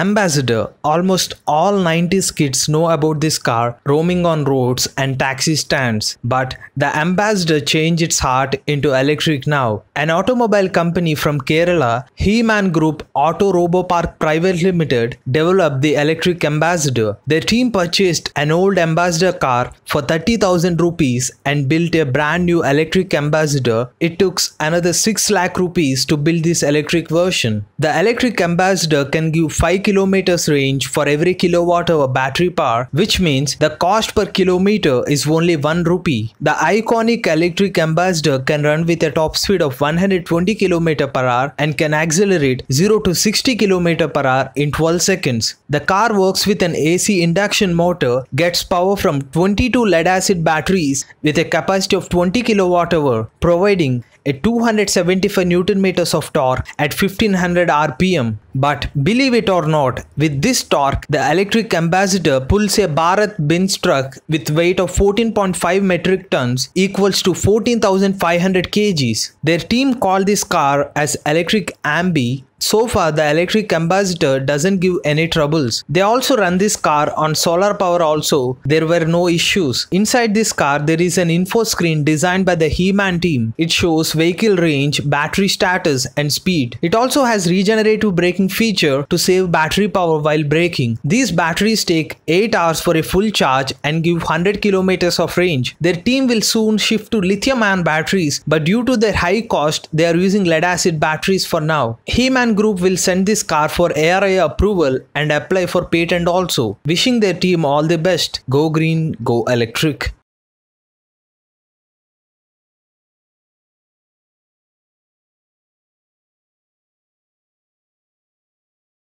Ambassador. Almost all 90s kids know about this car roaming on roads and taxi stands, but the Ambassador changed its heart into electric now. An automobile company from Kerala, He-Man Group Auto Robo Park Private Limited, developed the electric Ambassador. Their team purchased an old Ambassador car for 30,000 rupees and built a brand new electric Ambassador. It took another 6 lakh rupees to build this electric version. The electric Ambassador can give 5 kilometers range for every kilowatt hour battery power, which means the cost per kilometer is only 1 rupee. The iconic electric Ambassador can run with a top speed of 120 km per hour and can accelerate 0 to 60 km per hour in 12 seconds. The car works with an AC induction motor, gets power from 22 lead-acid batteries with a capacity of 20 kWh, providing a 275 Nm of torque at 1500 rpm. But believe it or not, with this torque, the electric Ambassador pulls a Bharat Benz truck with weight of 14.5 metric tons equals to 14,500 kgs. Their team called this car as Electric Ambi. So far, the electric Ambassador doesn't give any troubles. They also run this car on solar power also. There were no issues. Inside this car, there is an info screen designed by the He-Man team. It shows vehicle range, battery status and speed. It also has regenerative braking feature to save battery power while braking. These batteries take 8 hours for a full charge and give 100 kilometers of range. Their team will soon shift to lithium-ion batteries, but due to their high cost, they are using lead-acid batteries for now. He-Man Group will send this car for ARAI approval and apply for patent also. Wishing their team all the best. Go green, go electric.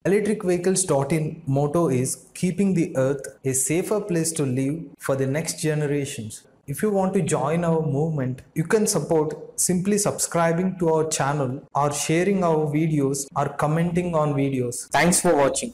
ElectricVehicles.in motto is keeping the earth a safer place to live for the next generations. If you want to join our movement, you can support simply subscribing to our channel or sharing our videos or commenting on videos. Thanks for watching.